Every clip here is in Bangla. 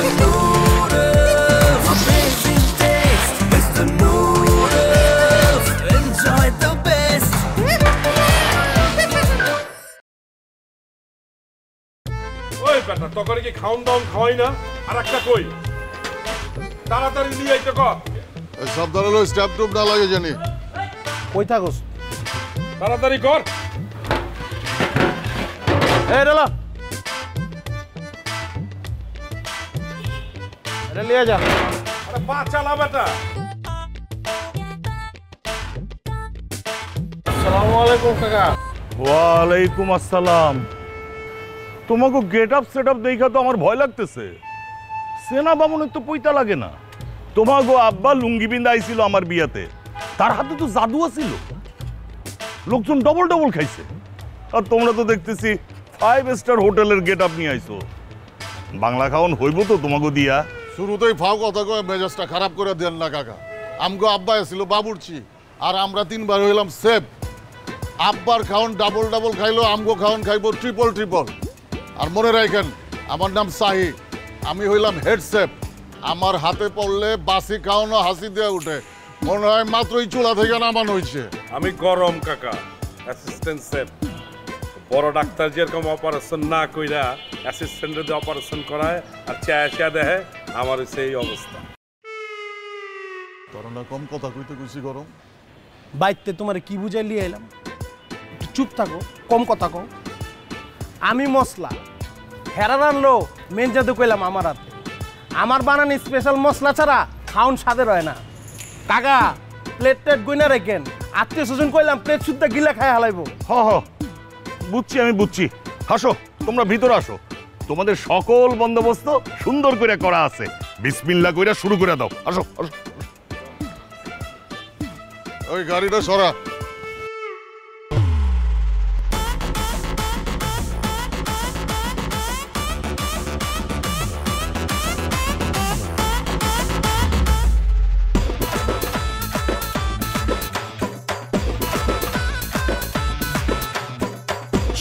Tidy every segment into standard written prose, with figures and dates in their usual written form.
Mr. Noodles. Amazing taste, Mr. Noodles. Enjoy the best. Oi, beta, tokore ki khaun daun khoi na, ar ekta koi. Taratari niye aite kor. Sabdar lo step group na lage jani. Koi thakos. Taratari kor. Hey, Dala. अरे ले जा अरे बात चला बेटा अस्सलाम वालेकुम काका वालेकुम अस्सलाम तुमको गेटअप सेटअप देखा तो हमार भय लगते से सेना बामुन तो पइता लागे ना তোমাগো আব্বা লুঙ্গি বিন্দা আইছিল আমার বিয়াতে তার হাতে তো জাদু আছিল লোকজন ডবল ডবল খাইছে আর তোমরা তো দেখতেছি 5 স্টার হোটেলের গেটআপ নিয়ে আইছো বাংলা খাওন হইবো তো তোমাগো দিয়া শুরুতেই ফাও কথা কয় মেজাজটা খারাপ করে দেন না কাকা আমগো আব্বা ছিল বাবুরচি আর আমরা তিনবার হইলাম সেফ আব্বার খাওন ডাবল ডাবল খাইলো আমগো খাওন খাইবো ট্রিপল ট্রিপল আর মনে রাখেন আমার নাম শাহি আমি হইলাম হেড সেফ আমার হাতে পড়লে বাসি খাওনো হাসি দিয়ে ওঠে মনে হয় মাত্রই চুলা থেকে নামান হইছে আমি গরম কাকা অ্যাসিস্ট্যান্ট সেফ বড় ডাক্তার যেরকম অপারেশন না কইরা অ্যাসিস্ট্যান্টে যে অপারেশন করায় আর চায়া দেয় আমার সেই অবস্থা করোনা কম কথা কইতে কইছি গরম বাইতে তোমারে কি বুঝাই লিয়ে এলাম চুপ থাকো কম কথা কও আমি মশলা হেরানার লো মেন জাদু কইলাম আমার হাতে আমার বানানি স্পেশাল মশলা ছাড়া খাওন স্বাদে রয় না কাকা প্লেট টেট গুইনা রাখেন আত্মীয় স্বজন কইলাম প্লেট শুদ্ধা গিলা খায় হালাইবো হ হ বুঝছি আমি বুঝছি হাসো তোমরা ভিতরে আসো তোমাদের সকল বন্দোবস্ত সুন্দর করে করা আছে বিসমিল্লাহ কইরা শুরু করে দাও আসো আসো ওই গাড়িটা সরা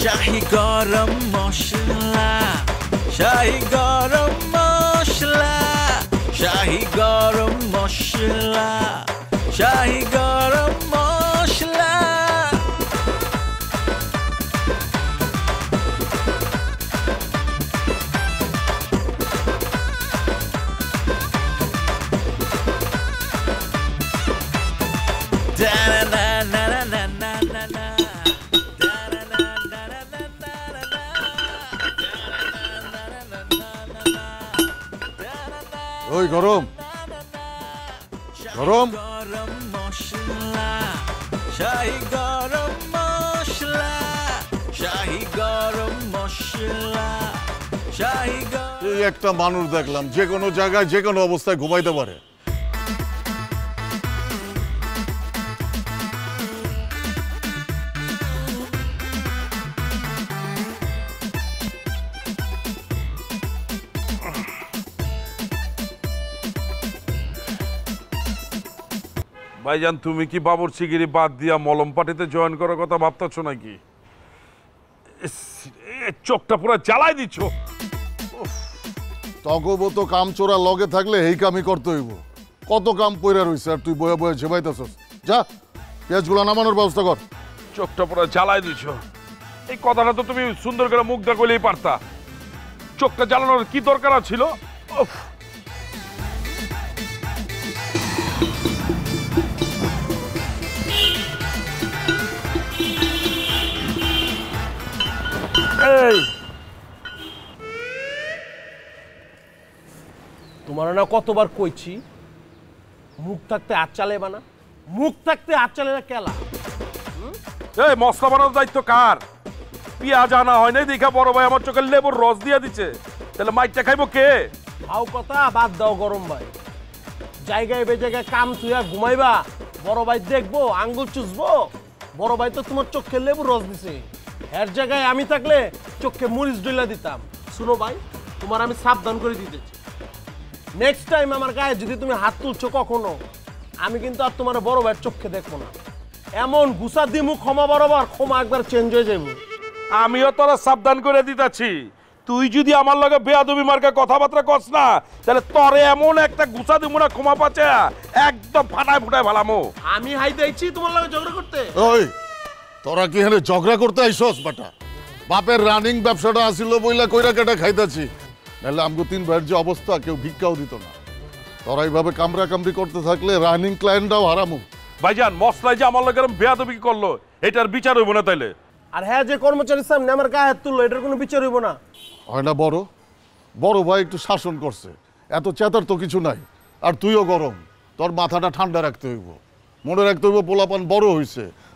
Shahi Gorom Mosola Shahi Gorom Mosola Shahi Gorom Mosola Shahi Gorom Mosola Da da da da da da da da Oi, Gorom. Gorom. Gorom Mosola. Shahi Gorom Mosola. Shahi Gorom Mosola. Shahi Gorom. এই একটা মানুষ দেখলাম যে কোনো জায়গায় যে কোনো অবস্থায় ঘুমাইতে পারে। ভাইজান তুমি কি বাবুরচিগিরি বাদ দিয়া মলম পার্টিতে জয়েন করার কথা ভাবতেছ নাকি চোখটা পুরো জ্বালাই দিচ্ছ তগবো তো কাম চোরা লগে থাকলে এই কামই করতে হইব কত কাম পইরা রইছে আর তুই বয়া বয়া ঝেবাইতাছস যা পেঁয়াজগুলো নামানোর ব্যবস্থা কর চোখটা পুরো জ্বালাই দিচ্ছ এই কথাটা তো তুমি সুন্দর করে মুখ দা কইলেই পারতা চোখটা জ্বালানোর কি দরকার ছিল উফ তোমার না কতবার কইছি মুখ থাকতে হাত চালাইবা না মুখ থাকতে হাত চালাইবা কেলা এই মশলা বানানোর দায়িত্ব কার পেঁয়াজ আনা হয় নাই দেখা বড় ভাই আমার চোখে লেবুর রস দিয়ে দিচ্ছে তাহলে মাইকটা খাইবো কে আও কথা বাদ দাও গরম ভাই জায়গায় বে জায়গায় কাম থুয়া ঘুমাইবা বড় ভাই দেখবো আঙ্গুল চুষবো বড় ভাই তো তোমার চোখে লেবুর রস দিছে এর জায়গায় আমি থাকলে চোখে মরিচ ডইলা দিতাম শুনো ভাই তোমার আমি সাবধান করে দিতেছি নেক্সট টাইম আমার গায়ে যদি তুমি হাত তুলছো কখনো আমি কিন্তু আর তোমার বড় ভাইয়ের চোখে দেখবো না এমন গুসা দিমু ক্ষমা বরাবর ক্ষমা একবার চেঞ্জ হয়ে যাবো আমিও তোরা সাবধান করে দিতেছি তুই যদি আমার লগে বেয়াদবি মার্কা কথাবার্তা কস না তাহলে তরে এমন একটা গুছা দিমু না ক্ষমা পাছে একদম ফাটায় ফুটায় ভালামু আমি হাই দেইছি তোমার লগে ঝগড়া করতে ওই তোরা কি হলে ঝগড়া করতে আইছস বাটা বাপের রানিং ব্যবসাটা আছিল বইলা কইরা কেটা খাইতাছি নালে আমগো তিন ভাইয়ের যে অবস্থা কেউ ভিক্ষাও দিত না তোরা এইভাবে কামরা কামরি করতে থাকলে রানিং ক্লায়েন্টটাও হারামু ভাইজান মসলাই যে আমার লগে বেয়াদবি করলো এটার বিচার হইব না তাইলে আর হ্যাঁ যে কর্মচারীর সামনে আমার গায়ে হাত তুললো এটার কোনো বিচার হইব না হয় না বড় বড় ভাই একটু শাসন করছে এত চেতার তো কিছু নাই আর তুইও গরম তোর মাথাটা ঠান্ডা রাখতে হইব মনে রাখতে হইব পোলাপান বড় হইছে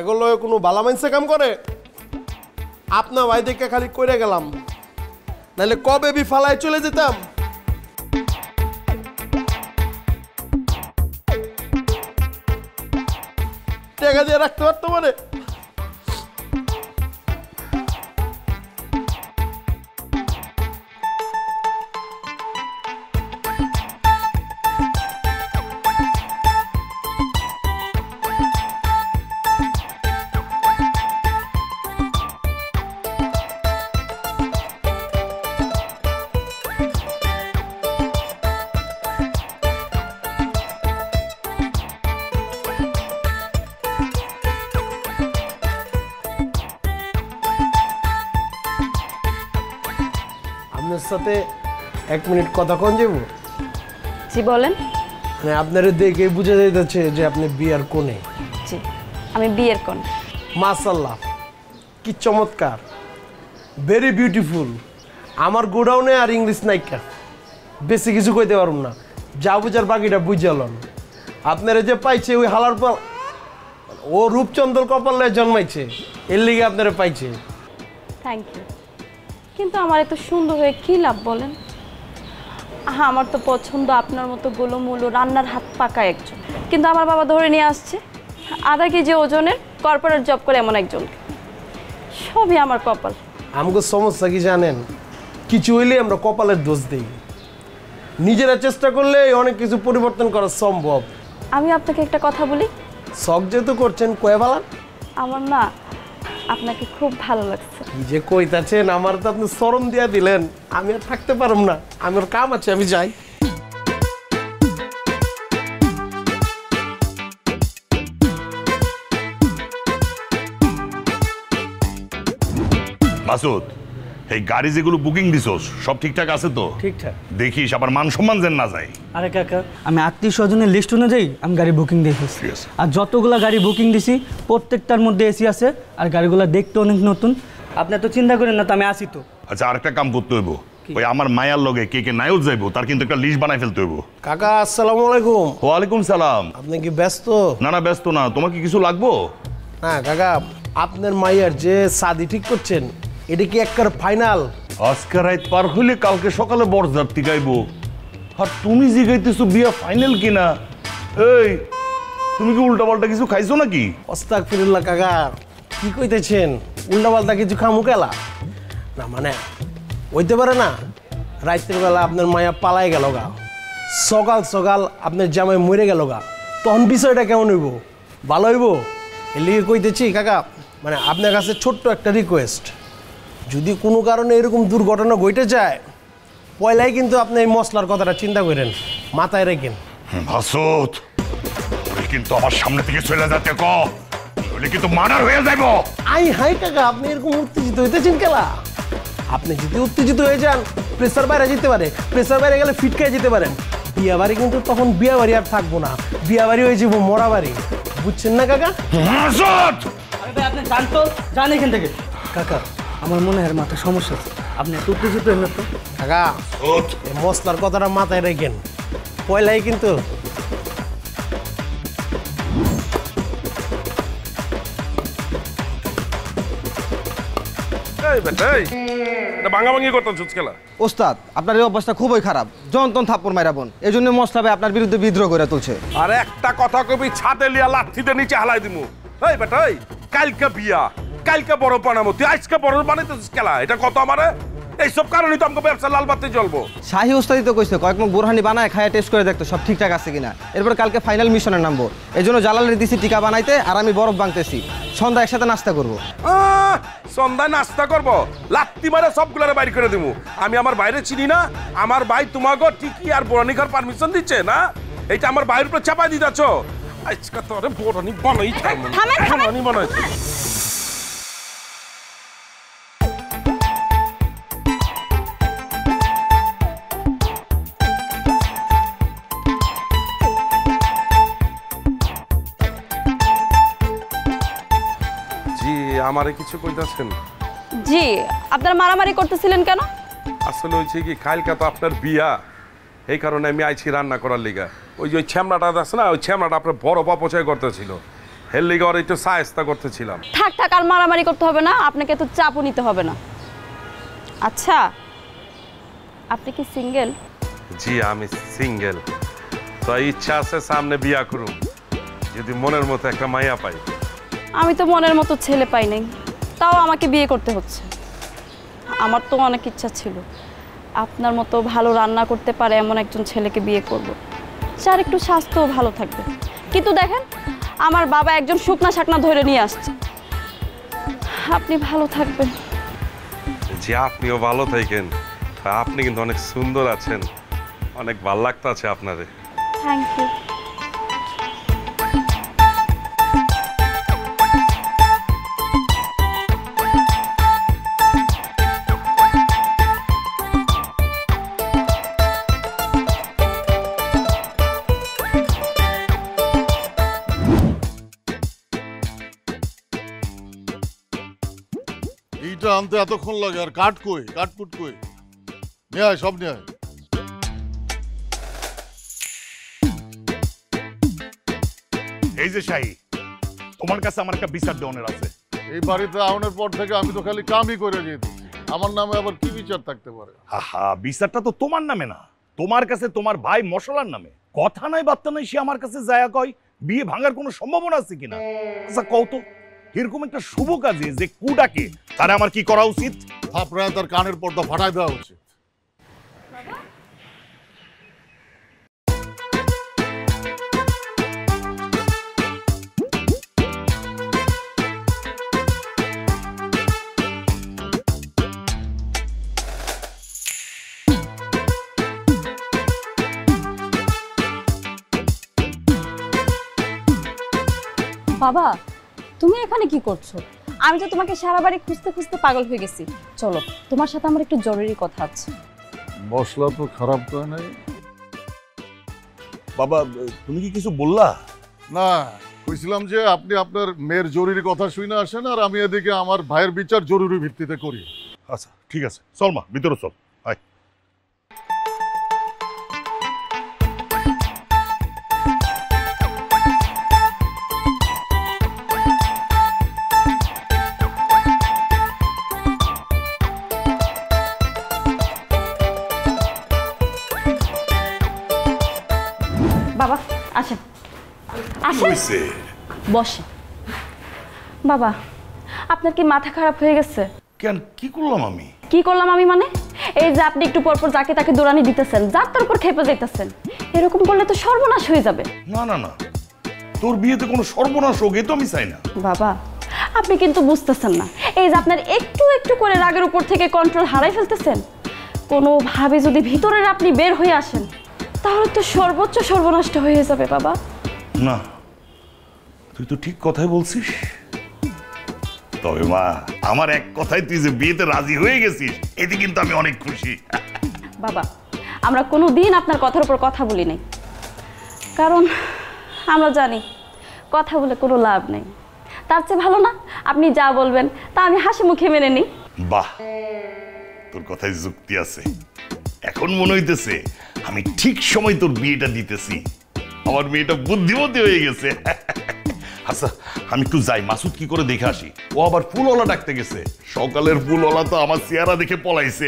এগুলোয় কোনো বালা মাইনসে কাম করে আপনা ভাই দেখে খালি কইরা গেলাম নাহলে কবে বি ফালায় চলে যেতাম টাকা দিয়ে রাখতে পারতো মানে সাথে এক মিনিট কথা কন যাব জি বলেন মানে আপনারে দেখে বুঝা যাইতাছে যে আপনি বিয়ার কোণে জি আমি বিয়ার কোণ মাশাআল্লাহ কি চমৎকার ভেরি বিউটিফুল আমার গোডাউনে আর ইংলিশ নাইকা বেশি কিছু কইতে পারুম না যা বুঝার বাকিটা বুঝালন আপনারে যে পাইছে ওই হালার পর ও রূপচন্দ্র কপালে জন্মাইছে এর লাগি আপনারে পাইছে থ্যাংক ইউ কিন্তু আমার এত সুন্দর হয়ে কি লাভ বলেন আমার তো পছন্দ আপনার মতো গোলমূল রান্নার হাত পাকা একজন কিন্তু আমার বাবা ধরে নিয়ে আসছে আধা কেজি ওজনের কর্পোরেট জব করে এমন একজন সবই আমার কপাল আমাকে সমস্যা কি জানেন কিছু হইলে আমরা কপালের দোষ দিই নিজেরা চেষ্টা করলে অনেক কিছু পরিবর্তন করা সম্ভব আমি আপনাকে একটা কথা বলি শখ যেহেতু করছেন কয়েবালা আমার না আপনাকে খুব ভালো লাগছে যে কইতাছেন আমার তো আপনি শরম দিয়া দিলেন আমি আর থাকতে পারুম না আমার কাম আছে আমি যাই মাসুদ এই গাড়ি যেগুলো বুকিং দিছস সব ঠিকঠাক আছে তো ঠিকঠাক দেখিস আবার মান সম্মান যেন না যায় আরে কাকা আমি আত্মীয় স্বজনের লিস্ট অনুযায়ী আমি গাড়ি বুকিং দিয়েছি আর যতগুলা গাড়ি বুকিং দিছি প্রত্যেকটার মধ্যে এসি আছে আর গাড়িগুলো দেখতে অনেক নতুন আপনি তো চিন্তা করেন না তো আমি আসি তো আচ্ছা আরেকটা কাম করতে হইব ওই আমার মায়ার লগে কে কে নাইও যাইবো তার কিন্তু একটা লিস্ট বানাই ফেলতে হইব কাকা আসসালামু আলাইকুম ওয়া আলাইকুম সালাম আপনি কি ব্যস্ত না না ব্যস্ত না তোমার কি কিছু লাগবো হ্যাঁ কাকা আপনার মায়ার যে শাদি ঠিক করছেন এটা কি একবার ফাইনাল আজকে রাত পার হইলে কালকে সকালে বরযাত্রী গাইবো আর তুমি জিগাইতেছো বিয়া ফাইনাল কিনা এই তুমি কি উল্টাপাল্টা কিছু খাইছো নাকি আস্তাগফিরুল্লাহ কাকা কি কইতেছেন উল্টাপাল্টা কিছু খামুকেলা না মানে হইতে পারে না রাতের বেলা আপনার মায়া পালায় গেল গা সকাল সকাল আপনার জামাই মরে গেল গা তখন বিষয়টা কেমন হইব ভালো হইব এর লিগে কইতেছি কাকা মানে আপনার কাছে ছোট্ট একটা রিকোয়েস্ট যদি কোনো কারণে এরকম দুর্ঘটনা ঘটে যায় পয়লাই কিন্তু আপনি এই মশলার কথাটা চিন্তা করেন মাথায় রেখেন মাসুদ কিন্তু আমার সামনে থেকে চলে যেতে ক বলে কিন্তু মার্ডার হয়ে যাইব আই হাই কাকা আপনি এরকম উত্তেজিত হইতেছেন কেলা আপনি যদি উত্তেজিত হয়ে যান প্রেসার বাইরে যেতে পারে প্রেসার বাইরে গেলে ফিট খেয়ে যেতে পারেন বিয়া বাড়ি কিন্তু তখন বিয়া বাড়ি আর থাকবো না বিয়া বাড়ি হয়ে যাবো মরা বাড়ি বুঝছেন না কাকা মাসুদ আরে ভাই আপনি জানতো জানেন এখান থেকে কাকা আমার মনে হয় মাথা সমস্যা আপনি তো উত্তেজিত হন না তো কাকা, এই মশলার কথাটা মাথায় রাখেন। পয়লাই কিন্তু খুবই খারাপ জনতন থাপ্পড় মাইরাবন, এই জন্য মশলা ভাই আপনার বিরুদ্ধে বিদ্রোহ করে তুলছে। আর একটা কথা কবি, ছাদে লিয়া লাঠিতে নিচে হালাই দিমু। এই বেটাই কালকে বিয়া, কালকে বড় পানামতি, আজকে বড় বানাইতেছিস খেলা, এটা কত আমারে? এইসব কারণে তো আমাকে ব্যবসা লাল বাতি জ্বলবো। শাহী ওস্তাদি তো কইছে কয়েক মুখ বোরহানি বানায় খায় টেস্ট করে দেখতো সব ঠিকঠাক আছে কিনা, এরপর কালকে ফাইনাল মিশনে নামবো। এই জন্য জালালের দিছি টিকা বানাইতে, আর আমি বরফ ভাঙতেছি। সন্ধ্যা একসাথে নাস্তা করবো। সন্ধ্যায় নাস্তা করবো, লাত্তি মারে সবগুলোরে বাইরে করে দেবো। আমি আমার বাইরে চিনি না, আমার ভাই তোমাকে টিকি আর বোরহানি খাওয়ার পারমিশন দিচ্ছে না, এইটা আমার বাইরের উপরে চাপাই দিতে আছো। আজকে তো আরে বোরহানি বানাই বোরহানি বানাইছে। আমারে কিছু কইতাছেন? জি, আপনারা মারামারি করতেছিলেন কেন? আসলে হইছে কি, কালকে তো আপনার বিয়া, এই কারণে আমি আইছি রান্না করার লিগা। ওই যে ওই ছ্যামড়াটা আছে না, ওই ছ্যামড়াটা আপনার বড় অপচয় করতেছিল, হের লিগা ওর একটু সাহায্য করতেছিলাম। থাক থাক, আর মারামারি করতে হবে না, আপনাকে তো চাপও নিতে হবে না। আচ্ছা, আপনি কি সিঙ্গেল? জি, আমি সিঙ্গেল। তো ইচ্ছা আছে সামনে বিয়া করুম, যদি মনের মতো একটা মাইয়া পাই। আমি তো মনের মতো ছেলে পাই নাই, তাও আমাকে বিয়ে করতে হচ্ছে। আমার তো অনেক ইচ্ছা ছিল আপনার মতো ভালো রান্না করতে পারে এমন একজন ছেলেকে বিয়ে করব, যার একটু স্বাস্থ্যও ভালো থাকবে। কিন্তু দেখেন, আমার বাবা একজন শুকনা শাকনা ধরে নিয়ে আসছে। আপনি ভালো থাকবেন। জি, আপনিও ভালো থাকেন। আপনি কিন্তু অনেক সুন্দর আছেন, অনেক ভালো লাগতাছে আপনারে। Thank you. এইটা আনতে এতক্ষণ লাগে, আর কাঠ কই, কাঠকুট কই? নিয়ে আয়, সব নিয়ে আয়। এই যে শাহী, তোমার কাছে আমার একটা বিচার দেওয়ার আছে। এই বাড়িতে আউনের পর থেকে আমি তো খালি কামই করে যেতে, আমার নামে আবার কি বিচার থাকতে পারে? হা, বিচারটা তো তোমার নামে না, তোমার কাছে তোমার ভাই মশলার নামে। কথা নাই বার্তা নাই, সে আমার কাছে যায়া কয় বিয়ে ভাঙার কোনো সম্ভাবনা আছে কিনা। আচ্ছা কও তো, এরকম একটা শুভ কাজে যে কুটাকে, তার আমার কি করা উচিত? আপনার তার কানের পর্দা ফাটাই দেওয়া উচিত। বাবা, তুমি এখানে কি করছো? আমি তো তোমাকে সারা বাড়ি খুঁজতে খুঁজতে পাগল হয়ে গেছি। চলো, তোমার সাথে আমার একটু জরুরি কথা আছে। মশলা তো খারাপ করে নাই। বাবা, তুমি কি কিছু বললা? না, কইছিলাম যে আপনি আপনার মেয়ের জরুরি কথা শুনে আসেন, আর আমি এদিকে আমার ভাইয়ের বিচার জরুরি ভিত্তিতে করি। আচ্ছা ঠিক আছে, চল মা, ভিতরে চল। বাবা আসেন, আসেন, বসে। বাবা, আপনার কি মাথা খারাপ হয়ে গেছে? কেন, কি করলাম আমি? কি করলাম আমি মানে, এই যে আপনি একটু পরপর যাকে তাকে দৌড়ানি দিতেছেন, যার তার উপর খেপে যাইতেছেন, এরকম করলে তো সর্বনাশ হয়ে যাবে। না না না, তোর বিয়েতে কোনো সর্বনাশ হোক এ তো আমি চাই না। বাবা, আপনি কিন্তু বুঝতেছেন না, এই যে আপনার একটু একটু করে রাগের উপর থেকে কন্ট্রোল হারাই ফেলতেছেন, কোনোভাবে যদি ভিতরের আপনি বের হয়ে আসেন তাহলে তো সর্বোচ্চ সর্বনষ্ট হয়ে যাবে। বাবা না, তুই তো ঠিক কথাই বলছিস। তবে মা, আমার এক কথাই, তুই যে বিয়েতে রাজি হয়ে গেছিস এতে কিন্তু আমি অনেক খুশি। বাবা, আমরা কোনোদিন আপনার কথার উপর কথা বলি নাই, কারণ আমরা জানি কথা বলে কোনো লাভ নেই। তার চেয়ে ভালো না আপনি যা বলবেন তা আমি হাসি মুখে মেনে নিই। বাহ, তোর কথায় যুক্তি আছে। এখন মনে হইতেছে আমি ঠিক সময় তোর বিয়েটা দিতেছি। আমার মেয়েটা বুদ্ধিমতী হয়ে গেছে। আচ্ছা আমি একটু যাই, মাসুদ কি করে দেখে আসি। ও আবার ফুলওয়ালা ডাকতে গেছে, সকালের ফুলওয়ালা তো আমার চেহারা দেখে পলাইছে।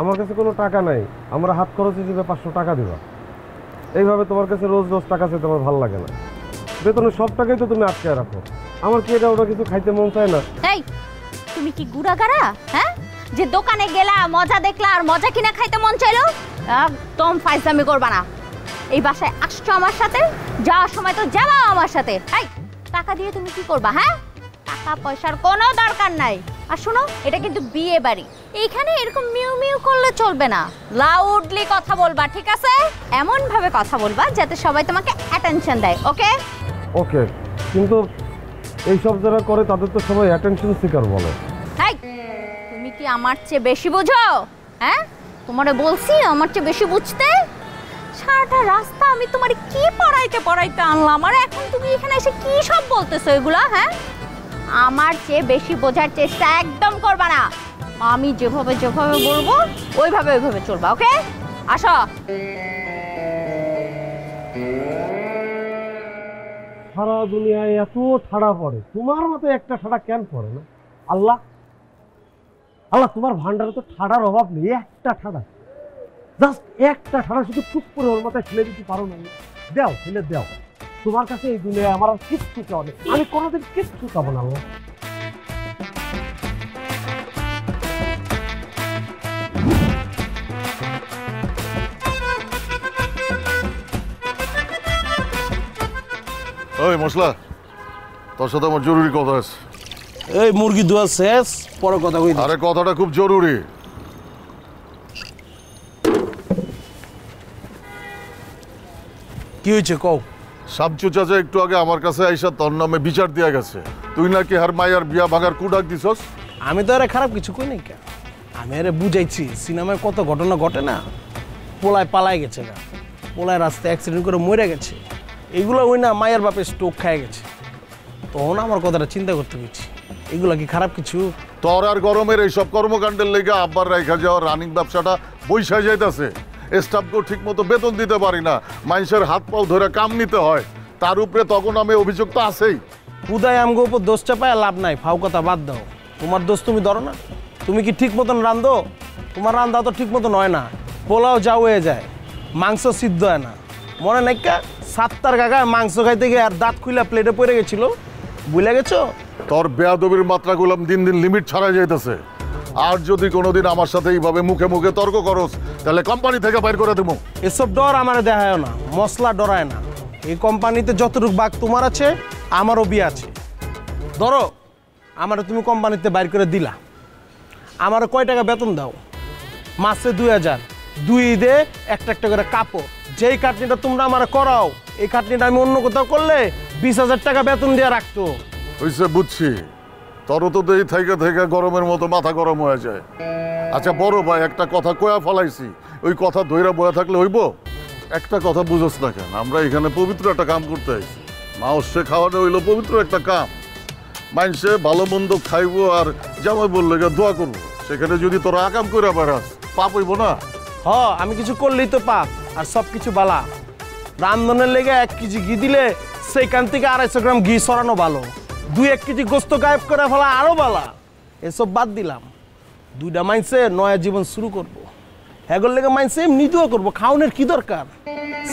আমার কাছে কোনো টাকা নাই, আমরা হাত খরচে দিবে 500 টাকা দিবা। এইভাবে তোমার কাছে রোজ রোজ টাকা চাইতে আমার ভালো লাগে না। বেতনের সব টাকাই তো তুমি আটকে রাখো, আমার কি এটা ওটা কিছু খাইতে মন চায় না। এই তুমি কি গুড়াগাড়া, হ্যাঁ? যে দোকানে গেলা মজা দেখলা আর মজা কিনা খাইতে মন চাইলো, একদম ফাইজলামি করবা না। এই বাসায় আসছো আমার সাথে, যাওয়ার সময় তো যাবাও আমার সাথে। এই টাকা দিয়ে তুমি কি করবা, হ্যাঁ? টাকা পয়সার কোনো দরকার নাই। আর শোনো, এটা কিন্তু বিয়ে বাড়ি, এইখানে এরকম মিউ মিউ করলে চলবে না। লাউডলি কথা বলবা, ঠিক আছে? এমন ভাবে কথা বলবা যাতে সবাই তোমাকে অ্যাটেনশন দেয়, ওকে? ওকে, কিন্তু এই সব যারা করে তাদের তো সবাই অ্যাটেনশন সিকার বলে। এই তুমি কি আমার চেয়ে বেশি বুঝো, হ্যাঁ? তোমারে বলছি আমার চেয়ে বেশি বুঝতে? সারাটা রাস্তা আমি তোমারে কি পড়াইতে পড়াইতে আনলাম, আর এখন তুমি এখানে এসে কি সব বলতেছো এগুলা, হ্যাঁ? আমার চেয়ে বেশি বোঝার চেষ্টা একদম করবা না। আমি যেভাবে যেভাবে বলবো ওইভাবে ওইভাবে চলবা, ওকে? আসো। সারা দুনিয়ায় এত ঠাড়া পড়ে, তোমার মতো একটা ঠাড়া কেন পড়ে না? আল্লাহ আল্লাহ, তোমার ভান্ডারে তো ঠাড়ার অভাব নেই। একটা ঠাড়া, জাস্ট একটা ঠাড়া শুধু চুপ করে ওর মাথায় ফেলে দিতে পারো না। দেও, ফেলে দেও। তোমার কাছে এই দুনিয়া আমার আর কিচ্ছু চাওয়া নেই, আমি কোনোদিন কিচ্ছু চাবো না। ওই মশলা, তোর সাথে আমার জরুরি কথা আছে। এই মুরগি দোয়া শেষ, পরে কথা কই। আরে কথাটা খুব জরুরি। কি হয়েছে কও? সাবজু চাচা একটু আগে আমার কাছে আইসা তোর নামে বিচার দিয়া গেছে, তুই নাকি হার মাইয়ার বিয়া ভাঙার কুডাক দিছস। আমি তো আরে খারাপ কিছু কই নাই, আমি আরে বুঝাইছি। সিনেমায় কত ঘটনা ঘটে না, পোলায় পালায় গেছে, পোলায় রাস্তায় অ্যাক্সিডেন্ট করে মরে গেছে, এগুলো ওই না মায়ের বাপে স্ট্রোক খেয়ে গেছে। তখন আমার কথাটা চিন্তা করতে গেছি, এগুলো কি খারাপ কিছু? তোর আর গরমের এইসব কর্মকাণ্ডের লেগে আব্বার রাইখা যাওয়া রানিং ব্যবসাটা বৈশা যাইতেছে। স্টাফকে ঠিক মতো বেতন দিতে পারি না, মানুষের হাত পাও ধরে কাম নিতে হয়, তার উপরে তখন আমি অভিযোগ তো আছেই। খুদাই আমগো উপর দোষ চাপায় লাভ নাই, ফাউ কথা বাদ দাও। তোমার দোষ তুমি ধরো না, তুমি কি ঠিক মতন রান্ধো? তোমার রান্ধা তো ঠিক মতন হয় না, পোলাও যাও হয়ে যায়, মাংস সিদ্ধ হয় না। মনে নাই কা 7টার গাগায় মাংস খাইতে গিয়ে আর দাঁত খুইলা প্লেটে পড়ে গেছিল, বুঝলে গেছো? তোর বেয়াদবির মাত্রা গুলাম দিন দিন লিমিট ছাড়া যাইতেছে। আর যদি কোনোদিন আমার সাথে এইভাবে মুখে মুখে তর্ক করোস, তাহলে কোম্পানি থেকে বাইর করে দেবো। এসব ডর আমার দেখায় না, মশলা ডরায় না। এই কোম্পানিতে যতটুকু বাঘ তোমার আছে, আমারও বিয়ে আছে। ধরো আমার তুমি কোম্পানিতে বাইর করে দিলা, আমারও কয় টাকা বেতন দাও? মাসে 2000, দুই ঈদে একটা করে কাপড়। যেই খাটনিটা তোমরা আমার করাও, এই খাটনিটা আমি অন্য কোথাও করলে 20,000 টাকা বেতন দিয়ে রাখতো। ওইসব বুঝছি, তর তো এই থেকে থেকে গরমের মতো মাথা গরম হয়ে যায়। আচ্ছা বড় ভাই, একটা কথা কয়া ফলাইছি, ওই কথা ধৈরা বয়া থাকলে হইব? একটা কথা বুঝোস না কেন, আমরা এখানে পবিত্র একটা কাম করতে আইছি। মাউসে খাওয়ানো হইলো পবিত্র একটা কাম, মানুষে ভালো মন্দ খাইব আর জামাই বললে দোয়া করবো। সেখানে যদি তোরা আকাম করে বেড়াস, পাপ হইব না? হ, আমি কিছু করলেই তো পাপ আর সব কিছু বালা। রান্ধনের লেগে 1 কেজি ঘি দিলে সেইখান থেকে 250 গ্রাম ঘি সরানো ভালো, 2-1 কেজি গোস্ত গায়েব করে ফেলা আরো বালা। এসব বাদ দিলাম, দুইটা মাইনসে নয়া জীবন শুরু করবো, হেগর লেগে মাইনসে এমনি দোয়া করবো, খাওনের কি দরকার?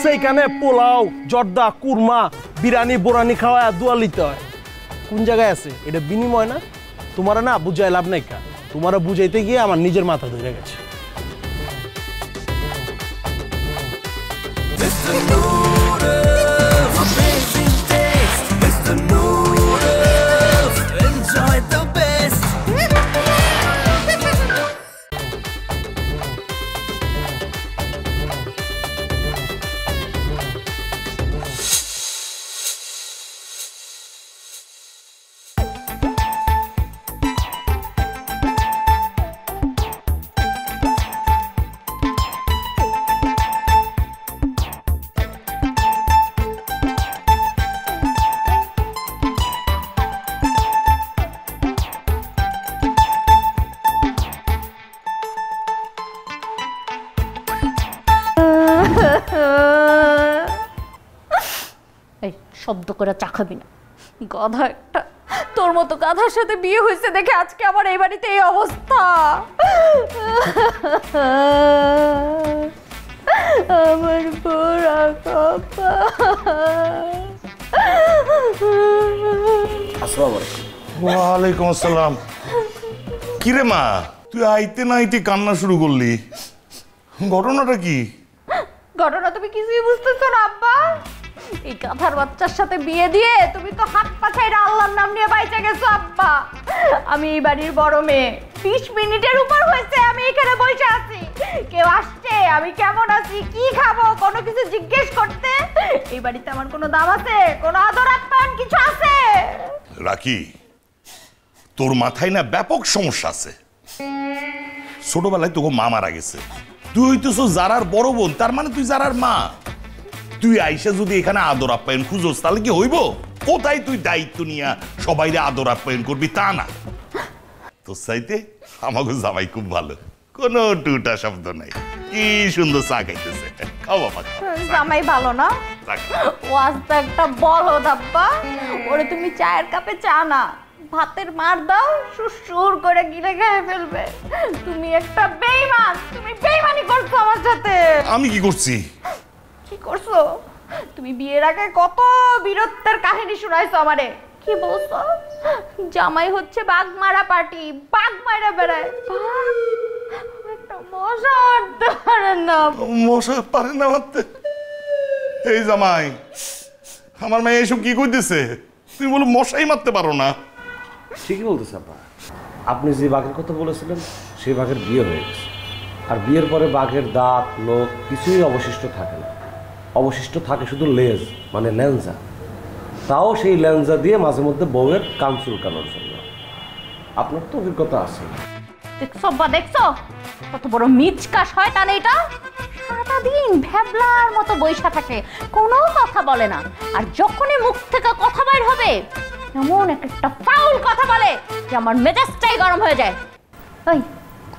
সেইখানে পোলাও জর্দা কুরমা বিরানি বোরানি খাওয়া দোয়া লিতে হয়, কোন জায়গায় আছে এটা বিনিময় না? তোমারা না বুঝাই লাভ নাই, কার তোমারা বুঝাইতে গিয়ে আমার নিজের মাথা ধরে গেছে। Mr. Noodles শব্দ করে চা খাবি না গাধা একটা তোর মতো গাধার সাথে বিয়ে হয়েছে দেখে আজকে আমার এই বাড়িতে এই অবস্থা আমার পোড়া কপা আসসালামু আলাইকুম ওয়া আলাইকুম আসসালাম কি রে মা তুই আইতে না আইতে কান্না শুরু করলি ঘটনাটা কি ঘটনা তুমি কিছুই বুঝতেছ না আব্বা এই গাধার বাচ্চার সাথে বিয়ে দিয়ে তুমি তো হাত পা ছাইড়া আল্লাহর নাম নিয়ে বাইচা গেছো আব্বা আমি এই বাড়ির বড় মেয়ে 20 মিনিটের উপর হয়েছে আমি এখানে বসে আছি কেউ আসছে আমি কেমন আছি কি খাবো কোনো কিছু জিজ্ঞেস করতে এই বাড়িতে আমার কোনো দাম আছে কোনো আদর আপ্যায়ন কিছু আছে রাকি তোর মাথায় না ব্যাপক সমস্যা আছে ছোটবেলায় তোকে মা মারা গেছে তুই তো জারার বড় বোন তার মানে তুই জারার মা তুই আইসা যদি এখানে আদর আপ্যায়ন খুঁজোস তাহলে কি হইব কোথায় তুই দায়িত্ব নিয়ে সবাইরে আদর আপ্যায়ন করবি তা না তোর চাইতে আমাকে জামাই খুব ভালো কোনো টুটা শব্দ নাই কি সুন্দর চা খাইতেছে খাও বাবা জামাই ভালো না ও আস্তে একটা বলদ আব্বা ওরে তুমি চায়ের কাপে চা না ভাতের মার দাও সুসুর করে গিলে খেয়ে ফেলবে তুমি একটা বেঈমান তুমি বেঈমানি করছো আমার সাথে আমি কি করছি কি করছো তুমি বিয়ের আগে কত বীরত্বের কাহিনী শোনাইছো আমারে কি বলছো জামাই হচ্ছে বাঘ মারা পার্টি বাঘ মারা বেড়ায় একটা মশা মারতে পারে না মশা পারে না মারতে এই জামাই আমার মেয়ে এসব কি কইতেছে তুমি বলো মশাই মারতে পারো না ঠিকই বলতেছে আপা আপনি যে বাঘের কথা বলেছিলেন সেই বাঘের বিয়ে হয়ে গেছে আর বিয়ের পরে বাঘের দাঁত লোক কিছুই অবশিষ্ট থাকে না অবশিষ্ট থাকে শুধু লেজ মানে ল্যাঞ্জা তাও সেই ল্যাঞ্জা দিয়ে মাঝে মধ্যে বউয়ের কান চুলকানোর জন্য আপনার তো অভিজ্ঞতা আছে দেখছো বা দেখছো কত বড় মিচকা শয়তান এটা সারাদিন ভ্যাবলার মতো বইসা থাকে কোনো কথা বলে না আর যখনই মুখ থেকে কথা বাইর হবে এমন একটা ফাউল কথা বলে যে আমার মেজাজটাই গরম হয়ে যায় এই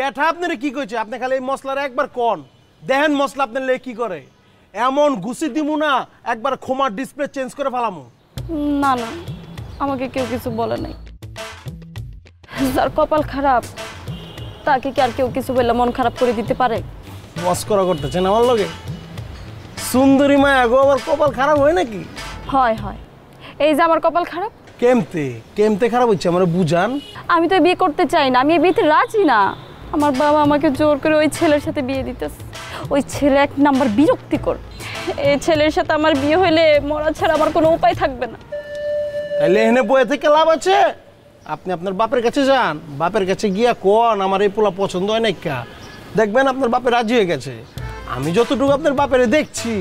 কপাল খারাপ তাকে কি আর কেউ কিছু বলে মন খারাপ করে দিতে পারে মস্করা করতেছেন আমার লগে সুন্দরী মা আবার কপাল খারাপ হয় নাকি হয় হয় এই যে আমার কপাল খারাপ কেমতে কেমতে খারাপ হচ্ছে আমার বুঝান আমি তো বিয়ে করতে চাই না আমি বিয়েতে রাজি না আমার বাবা আমাকে জোর করে ওই ছেলের সাথে বিয়ে দিতেছে ওই ছেলে এক নাম্বার বিরক্তিকর এই ছেলের সাথে আমার বিয়ে হলে মরা ছাড়া আমার কোনো উপায় থাকবে না তাহলে এখানে বয়ে থেকে লাভ আছে আপনি আপনার বাপের কাছে যান বাপের কাছে গিয়া কোন আমার এই পোলা পছন্দ হয় না কা দেখবেন আপনার বাপে রাজি হয়ে গেছে আমি যতটুকু আপনার বাপের দেখছি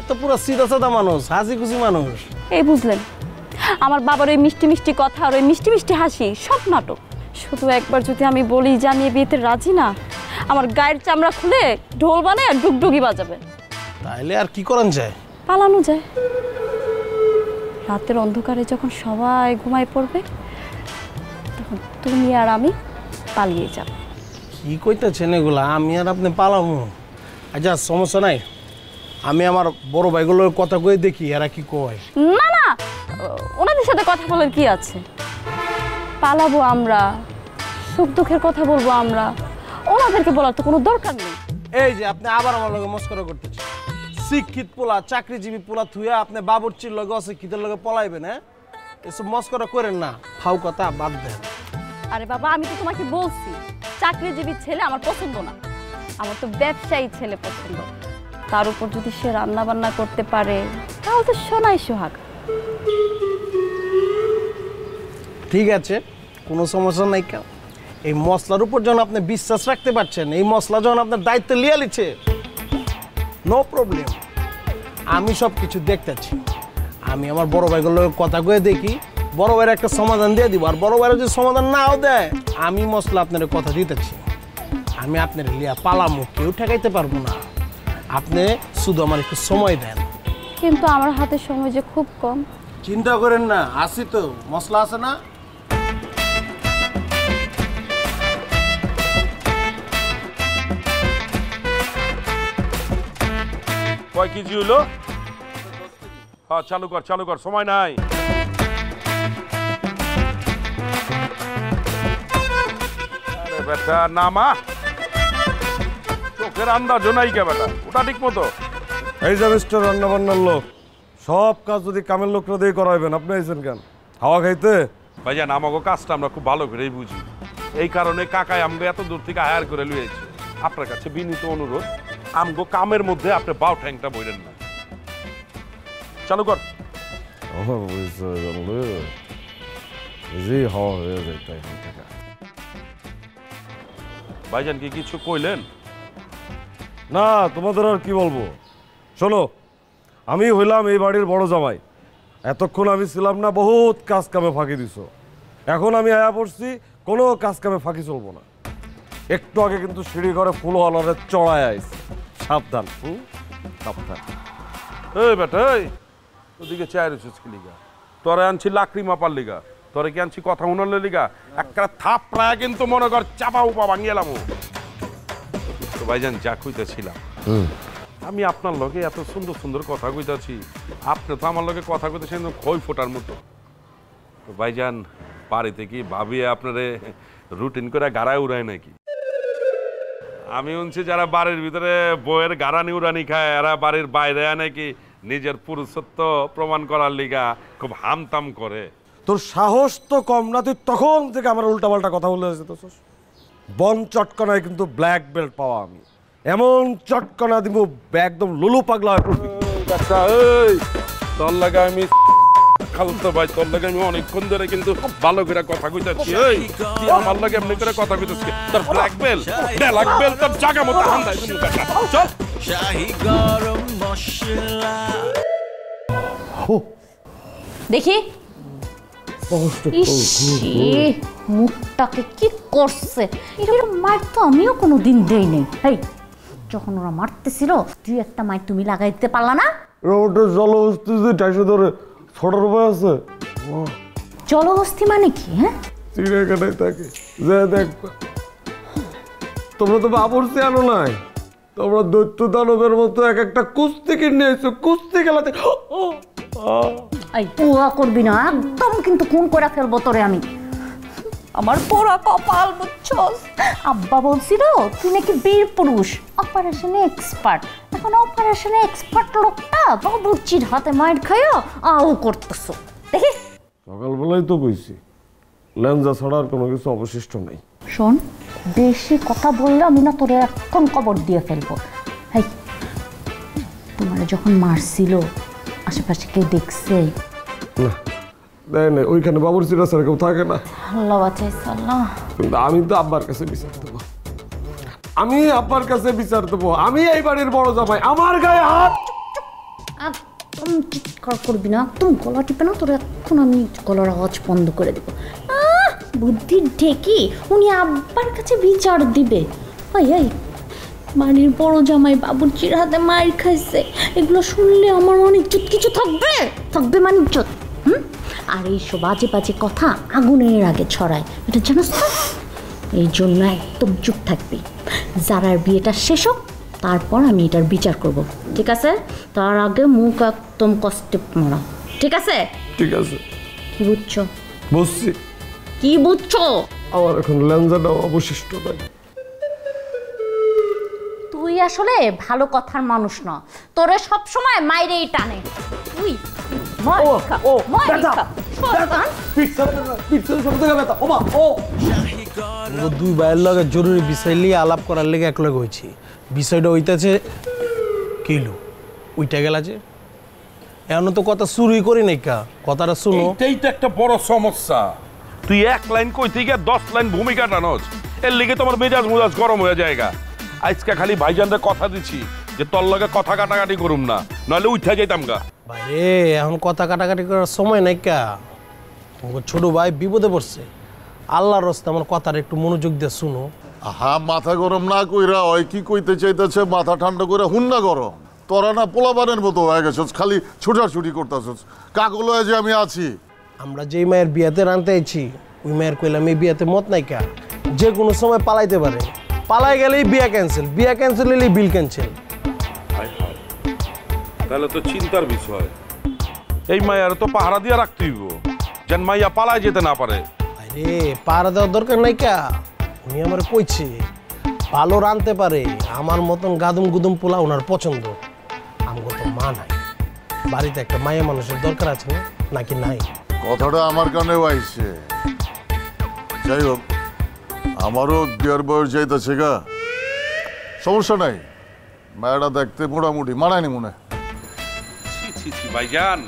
এত পুরো সিধা সাদা মানুষ হাসি খুশি মানুষ এই বুঝলেন আমার বাবার ওই মিষ্টি মিষ্টি কথা আর ওই মিষ্টি মিষ্টি হাসি সব নাটক শুধু একবার যদি আমি বলি যে আমি বিয়েতে রাজি না আমার গায়ের চামড়া খুলে ঢোল বানায় আর ডুগডুগি বাজাবে তাহলে আর কি করান যায় পালানো যায় রাতের অন্ধকারে যখন সবাই ঘুমায় পড়বে তখন তুমি আর আমি পালিয়ে যাব কি কইতেছেন এগুলো আমি আর আপনি পালাবো আচ্ছা সমস্যা নাই আমি আমার বড় ভাইগুলোর কথা কই দেখি এরা কি কয় না না ওনাদের সাথে কথা বলার কি আছে পালাবো আমরা সুখ দুঃখের কথা বলবো আমরা ওনাদেরকে বলার তো কোনো দরকার নেই এই যে আপনি আবার আমার লগে মস্করা করতেছেন শিক্ষিত পোলা চাকরিজীবী পোলা থুয়া আপনি বাবুর্চির লগে অশিক্ষিতের লগে পলাইবেন হ্যাঁ এসব মস্করা করেন না ফাউ কথা বাদ দেন আরে বাবা আমি তো তোমাকে বলছি চাকরিজীবীর ছেলে আমার পছন্দ না আমার তো ব্যবসায়ী ছেলে পছন্দ তার উপর যদি সে রান্না বান্না করতে পারে তাহলে তো সোনাই সোহাগ ঠিক আছে কোনো সমস্যা নাই কেউ এই মশলার উপর যখন আপনি বিশ্বাস রাখতে পারছেন এই মশলা যখন আপনার দায়িত্ব লিয়ে নিচ্ছে নো প্রবলেম আমি সব কিছু দেখতেছি আমি আমার বড় ভাইগুলো কথা কয়ে দেখি বড় ভাইয়ের একটা সমাধান দিয়ে দিব আর বড় ভাইয়ের যদি সমাধান নাও দেয় আমি মশলা আপনার কথা দিতেছি আমি আপনার লিয়া পালামু কেউ ঠেকাইতে পারবো না আপনি শুধু আমার একটু সময় দেন কিন্তু আমার হাতে সময় যে খুব কম চিন্তা করেন না আসি তো মশলা আছে না কয় কেজি হলো হ্যাঁ চালু কর সময় নাই আরে বেটা নামা চোখের আন্দাজ নাই কে বেটা ওটা ঠিক মতো এই যে মিস্টার রান্নাবান্নার লোক সব কাজ যদি কামের লোকরা দিয়ে করাইবেন আপনি আইছেন কেন হাওয়া খাইতে ভাইজান আমাকে কাজটা আমরা খুব ভালো করেই বুঝি এই কারণে কাকায় আমরা এত দূর থেকে হায়ার করে লুয়েছি আপনার কাছে বিনীত অনুরোধ আমগো কামের মধ্যে আপনি বাউ ঠ্যাংটা বইলেন না চালু কর ভাইজান কি কিছু কইলেন না তোমাদের আর কি বলবো শোনো আমি হইলাম এই বাড়ির বড় জামাই এতক্ষণ আমি ছিলাম না বহুত কাজ কামে ফাঁকি দিছ এখন আমি আয়া পড়ছি কোনো কাজ কামে ফাঁকি চলবো না একটু আগে কিন্তু সিঁড়ি ঘরে ফুল আলারে চড়ায় আইছে সাবধান সাবধান এই বেটা ওদিকে চায়ের লিগা তোরে আনছি লাকড়ি মাপার লিগা তোরে কি আনছি কথা উনালে লিগা একটা থাপ প্রায় কিন্তু মনে কর চাপা উপা ভাঙিয়েলাম তো ভাইজান যা খুঁজতেছিলাম আমি আপনার লগে এত সুন্দর সুন্দর কথা কইতাছি আপনি তো আমার লগে কথা কইতেছেন খই ফোটার মতো তো ভাইজান বাড়িতে কি ভাবিয়ে আপনারে রুটিন করে গাড়ায় উড়ায় নাকি আমি শুনছি যারা বাড়ির ভিতরে বইয়ের গাড়ানি উড়ানি খায় এরা বাড়ির বাইরে নাকি নিজের পুরুষত্ব প্রমাণ করার লিগা খুব হামতাম করে তোর সাহস তো কম না তুই তখন থেকে আমার উল্টাপাল্টা কথা বলে বন চটকনায় কিন্তু ব্ল্যাক বেল্ট পাওয়া আমি এমন চটকনা দিব একদম লুলু পাগলা হয়ে পড়বি তোর লাগে আমি খালতো ভাই তোর লাগে আমি অনেকক্ষণ ধরে কিন্তু ভালো করে কথা কইতাছি এই তুই আমার লাগে এমনি করে কথা কইতাছিস তোর ব্ল্যাক বেল্ট তোর জায়গা মতো হান্দাই তুমি বেটা চল শাহি গরম মশলা দেখি মুখটাকে কি করছে এরকম মার তো আমিও কোনোদিন দেই নাই এই যখন ওরা মারতেছিল তুই একটা মাই তুমি লাগাই দিতে পারলা না ওটা জলহস্তি যে টাইসে ধরে ছোটার উপায় আছে জলহস্তি মানে কি হ্যাঁ চিড়িয়াখানায় থাকে যা দেখ তোমরা তো বাবুরসি আনো নাই তোমরা দৈত্য দানবের মতো এক একটা কুস্তি কিনে এসো কুস্তি খেলাতে এই পোয়া করবি না একদম কিন্তু খুন করে ফেলবো তোরে আমি আমার পোড়া কপাল বুঝছস আব্বা বলছিল তুই নাকি বীর পুরুষ অপারেশনে এক্সপার্ট এখন অপারেশনে এক্সপার্ট লোকটা বাবুর্চির হাতে মাইর খায়া আও করতেছ দেখি সকালবেলায় তো কইছি লেঞ্জা ছড়ার কোনো কিছু অবশিষ্ট নেই শোন বেশি কথা বললে আমি না তোরে এখন কবর দিয়ে ফেলবো হাই তোমার যখন মারছিল আশেপাশে কেউ দেখছে না ওইখানে বাবুর্চিরা ছাড়া কেউ থাকে না আমি তো আব্বার কাছে বিচার দেবো আমি আব্বার কাছে বিচার দেবো আমি এই বাড়ির বড় জামাই আমার গায়ে হাত একদম চিৎকার করবি না একদম গলা টিপে না তোর এখন আমি গলার আওয়াজ বন্ধ করে দেবো বুদ্ধির ঢেকি উনি আব্বার কাছে বিচার দিবে ওই এই বাড়ির বড় জামাই বাবুর্চির হাতে মার খাইছে এগুলো শুনলে আমার অনেক কিছু থাকবে থাকবে মানে আর এইসব বাজে বাজে কথা আগুনের আগে ছড়ায় এটা জানো এই জন্য একদম চুপ থাকবি যারার বিয়েটা শেষ হোক তারপর আমি এটার বিচার করব ঠিক আছে তার আগে মুখ একদম কষ্টে মারা ঠিক আছে ঠিক আছে কি বুঝছো বুঝছি কি বুঝছো আমার এখন লেঞ্জাটাও অবশিষ্ট নাই তুই আসলে ভালো কথার মানুষ না তোরে সব সময় মাইরেই টানে তুই দুই ভাইয়ের লগে জরুরি বিষয় নিয়ে আলাপ করার লেগে এক লগে হয়েছি বিষয়টা ওইটাছে কিলো ওইটা গেল আছে এমন তো কথা শুরুই করি নাই কা কথাটা শুনো এইটাই তো একটা বড় সমস্যা তুই এক লাইন কইতে গিয়ে 10 লাইন ভূমিকা টানোস এর লিগে তোমার মেজাজ গরম হয়ে যায়গা আজকে খালি ভাইজানদের কথা দিচ্ছি যে তোর লগে কথা কাটাকাটি করুম না, নাহলে উঠে যেতাম গা। ভাইরে এখন কথা কাটাকাটি করার সময় নাই কা, ছোট ভাই বিপদে পড়ছে। আল্লাহর রাস্তা আমার কথার একটু মনোযোগ দিয়ে শুনো। হ্যাঁ মাথা গরম না কইরা ওই কি কইতে চাইতেছে, মাথা ঠান্ডা করে হুন্না গরম। তোরা না পোলাবানের মতো হয়ে গেছ, খালি ছোটাছুটি করতেছস। কাকগুলো যে আমি আছি, আমরা যেই মায়ের বিয়াতে রানতে আইছি ওই মায়ের কইলাম এই বিয়াতে মত নাই কা, যে কোনো সময় পালাইতে পারে, পালাই গেলেই বিয়া ক্যান্সেল, বিয়া ক্যান্সেল হলেই বিল ক্যান্সেল। তাহলে তো চিন্তার বিষয়, এই মায়ের তো পাহারা দিয়ে রাখতে হইব যেন মাইয়া পালাই যেতে না পারে। আরে পাহারা দেওয়ার দরকার নাই কা, উনি আমার কইছে ভালো রানতে পারে, আমার মতন গাদুম গুদুম পোলা ওনার পছন্দ। আমার তো মা নাই, বাড়িতে একটা মায়া মানুষের দরকার আছে নাকি নাই? কথাটা আমার কানেও আইছে। যাই হোক আমারও বিয়ার বয়স যাইতেছে গা, সমস্যা নাই, মায়াটা দেখতে মোটামুটি মানায়নি মনে। ভাইজান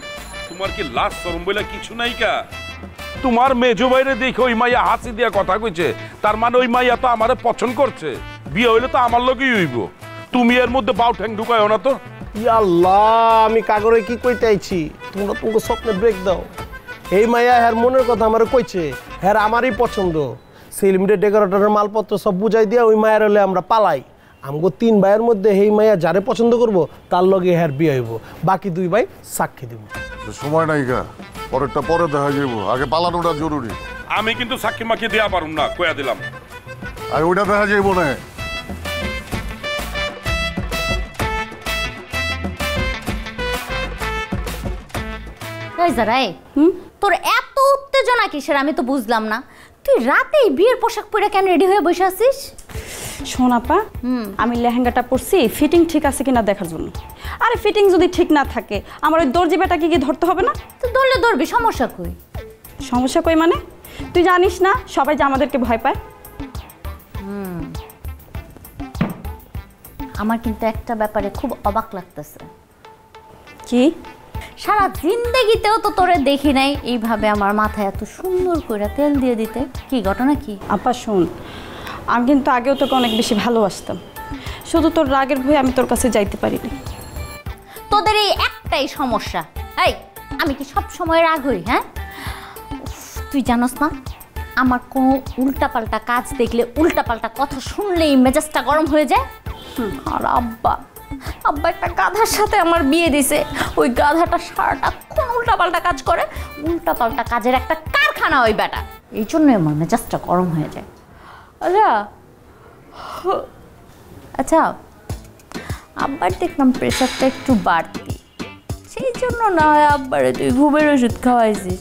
তোমার কি লাশ শরম বলে কিছু নাই কা? তোমার মেজো বাইরে দেখে ওই মাইয়া হাসি দিয়া কথা কইছে, তার মানে ওই মাইয়া তো আমারে পছন্দ করছে, বিয়ে হইলে তো আমার লগেই হইব। তুমি এর মধ্যে বাউ ঠ্যাং ঢুকায়ও না তো। ইয়া আল্লাহ আমি কাগরে কি কইতে আইছি, তোমরা তোমাকে স্বপ্নে ব্রেক দাও। এই মাইয়া হ্যার মনের কথা আমারে কইছে, হ্যার আমারই পছন্দ। সেলিমিটেড ডেকোরেটরের মালপত্র সব বুঝাই দিয়া ওই মায়ের হলে আমরা পালাই। আমগো তিন ভাইয়ের মধ্যে এই মাইয়া যারে পছন্দ করব তার লগে হ্যার বিয়ে হইব, বাকি দুই ভাই সাক্ষী দিব। সময় নাই গা, পরেরটা পরে দেখা যাইব, আগে পালানোটা জরুরি। আমি কিন্তু সাক্ষী মাখি দেয়া পারুম না, কয়া দিলাম। আর ওইটা দেখা যাইব না। তোর এত উত্তেজনা কিসের আমি তো বুঝলাম না। তুই রাতেই বিয়ের পোশাক পরে কেন রেডি হয়ে বসে আছিস? সোনাপা আমি লেহেঙ্গাটা পরছি ফিটিং ঠিক আছে কিনা দেখার জন্য। আরে ফিটিং যদি ঠিক না থাকে আমার ওই দর্জি বেটাকে গিয়ে ধরতে হবে না? তুই ধরলে ধরবি, সমস্যা কই? সমস্যা কই মানে? তুই জানিস না সবাই যে আমাদেরকে ভয় পায়। আমার কিন্তু একটা ব্যাপারে খুব অবাক লাগতেছে। কি? সারা জিন্দেগিতেও তো তোরে দেখি নাই এইভাবে আমার মাথায় এত সুন্দর করে তেল দিয়ে দিতে। কি ঘটনা কি? আপা শুন, আমি কিন্তু আগেও তোকে অনেক বেশি ভালোবাসতাম, শুধু তোর রাগের ভয়ে আমি তোর কাছে যাইতে পারিনি। তোদের এই একটাই সমস্যা। এই আমি কি সব সময় রাগ হই? হ্যাঁ তুই জানোস না আমার কোনো উল্টাপাল্টা কাজ দেখলে, উল্টাপাল্টা কথা শুনলেই মেজাজটা গরম হয়ে যায়। আর আব্বা, আব্বা একটা গাধার সাথে আমার বিয়ে দিছে, ওই গাধাটা সারাটাক্ষণ উল্টাপাল্টা কাজ করে, উল্টাপাল্টা কাজের একটা কারখানা ওই বেটা, এই জন্যই আমার মেজাজটা গরম হয়ে যায়। আচ্ছা আচ্ছা আব্বার দেখলাম প্রেশারটা একটু বাড়তি, সেই জন্য না হয় আব্বারে তুই ঘুমের ওষুধ খাওয়াইছিস,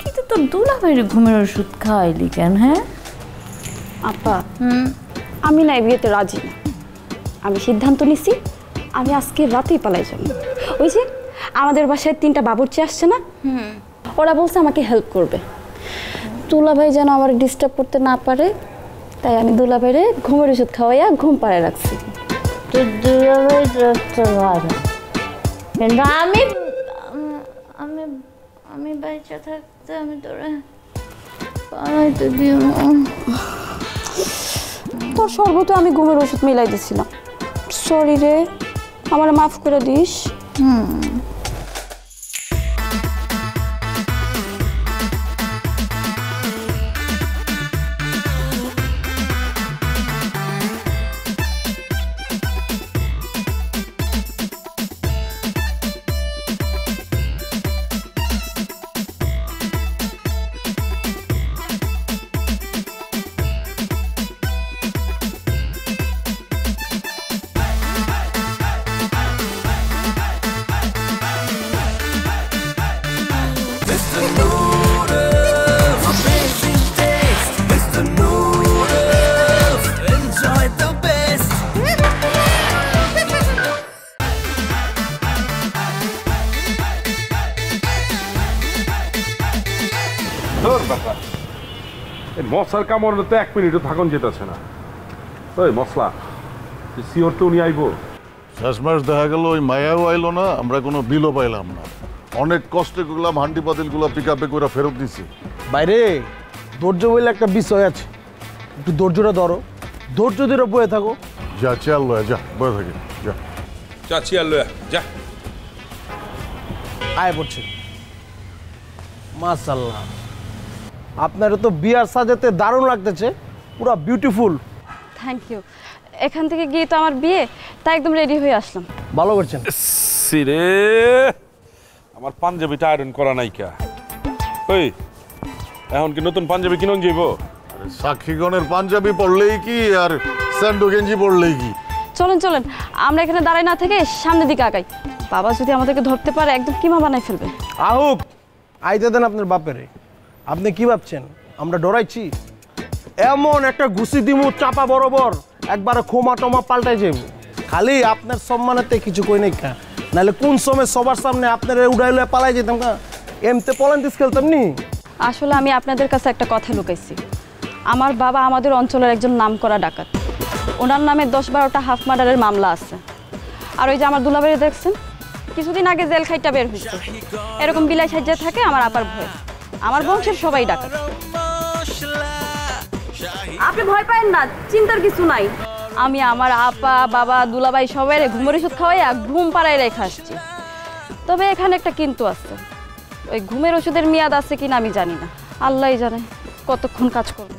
কিন্তু তোর দুলা ভাইরে ঘুমের ওষুধ খাওয়াইলি কেন? হ্যাঁ আপা আমি না বিয়েতে রাজি না। আমি সিদ্ধান্ত নিছি আমি আজকে রাতেই পালাই যাব। ওই যে আমাদের বাসায় 3টা বাবুর্চি আসছে না, ওরা বলছে আমাকে হেল্প করবে। দুলা ভাই যেন আমার ডিস্টার্ব করতে না পারে, তাই আমি দুলা ভাইরে ঘুমের ওষুধ খাওয়াইয়া ঘুম পাড়ায় রাখছি। আমি বাচ্চা থাকতে আমি তোরা পালাইতে দিও না। তোর সর্বত আমি ঘুমের ওষুধ মিলাই দিছিলাম, সরি রে, আমার মাফ করে দিস। মশার কামড়ে তো 1 মিনিটও থাকুন যেতেছে না। ওই মশলা সিওর তো উনি আইব। শেষমাস দেখা গেল ওই মায়াও আইল না, আমরা কোনো বিলও পাইলাম না। অনেক কষ্টে করলাম, হান্ডি পাতিলগুলো পিক আপে করে ফেরত দিছি। বাইরে ধৈর্য বলে একটা বিষয় আছে, একটু ধৈর্যটা ধরো, ধৈর্য ধরে বয়ে থাকো। যা চাল লয়, যা বয়ে থাকে, যা। যা চিয়ার লয়া যা আয় পড়ছে মাশাআল্লাহ আপনার তো বিয়ার সাজাতে দারুণ লাগতেছে পুরো বিউটিফুল থ্যাংক ইউ এখান থেকে গিয়ে তো আমার বিয়ে তাই একদম রেডি হয়ে আসলাম ভালো করছেন সিরে আমার পাঞ্জাবিটা আয়রন করা নাইকা ওই এখন কি নতুন পাঞ্জাবি কিনন যাইবো সাক্ষীগণের পাঞ্জাবি পরলেই কি আর স্যান্ডো গেঞ্জি পরলেই কি চলেন চলেন আমরা এখানে দাঁড়াই না থেকে সামনের দিকে আগাই বাবা যদি আমাদেরকে ধরতে পারে একদম কিমা বানাই ফেলবে আহুক আইতে দেন আপনার বাপেরে আপনি কি ভাবছেন আমরা ডরাইছি এমন একটা ঘুষি দিমু চাপা বরাবর একবারে খোমা টমা পাল্টাই যাইব খালি আপনার সম্মানেতে কিছু কই নাই কা নালে কোন সময় সবার সামনে আপনারে উড়াইলে পালাই যেতাম না এমতে পলেন্টিস খেলতাম নি আসলে আমি আপনাদের কাছে একটা কথা লুকাইছি আমার বাবা আমাদের অঞ্চলের একজন নামকরা ডাকাত ওনার নামে 10-12টা হাফ মার্ডারের মামলা আছে আর ওই যে আমার দুলাভাই দেখছেন কিছুদিন আগে জেল খাইটা বের হইছে এরকম বিলাই সাজ্জা থাকে আমার আপার ভয় আমার বংশের সবাই ডাকাত আপনি ভয় পাবেন না চিন্তার কিছু নাই আমি আমার আপা বাবা দুলাভাই সবাইরে ঘুমের ওষুধ খাওয়াই আর ঘুম পাড়ায় রেখে আসছি তবে এখানে একটা কিন্তু আছে ওই ঘুমের ওষুধের মেয়াদ আছে কিনা আমি জানি না আল্লাহই জানে কতক্ষণ কাজ করবে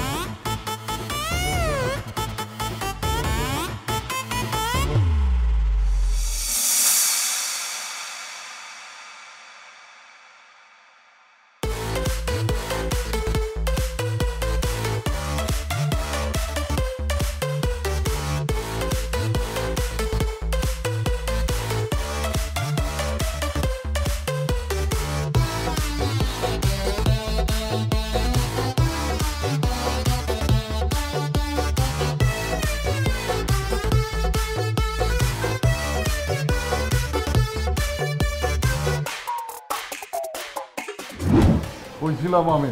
কইছিলাম আমি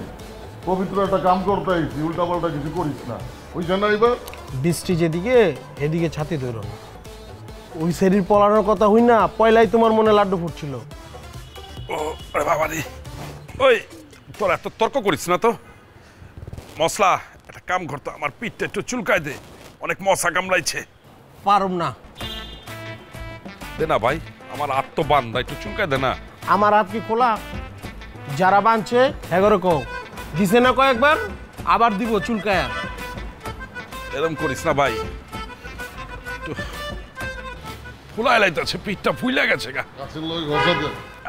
পবিত্র একটা কাম করতে আইছি উল্টাপাল্টা কিছু করিস না ওই জন্য এবার বৃষ্টি যেদিকে এদিকে ছাতি ধরো ওই শরীর পলানোর কথা হই না পয়লাই তোমার মনে লাড্ডু ফুটছিল ও আরে বাবা দি ওই তোরা এত তর্ক করিস না তো মশলা একটা কাম করতো আমার পিঠটা একটু চুলকাই দে অনেক মশা কামড়াইছে পারুম না দে না ভাই আমার হাত তো বান্ধা একটু চুলকাই দে না আমার হাত কি খোলা যারা বানছে এগারো কও দিছে না কয়েকবার আবার দিব চুলকায়া এরম করিস না ভাই ফুলাই লাইতেছে পিঠটা ফুলে গেছে গা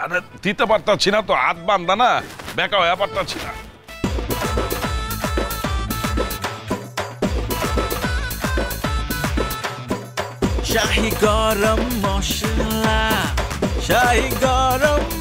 আরে দিতে পারতাছি না তো হাত বান্ধা না বেকা হয়ে পারতাছি না শাহি গরম মশলা শাহি গরম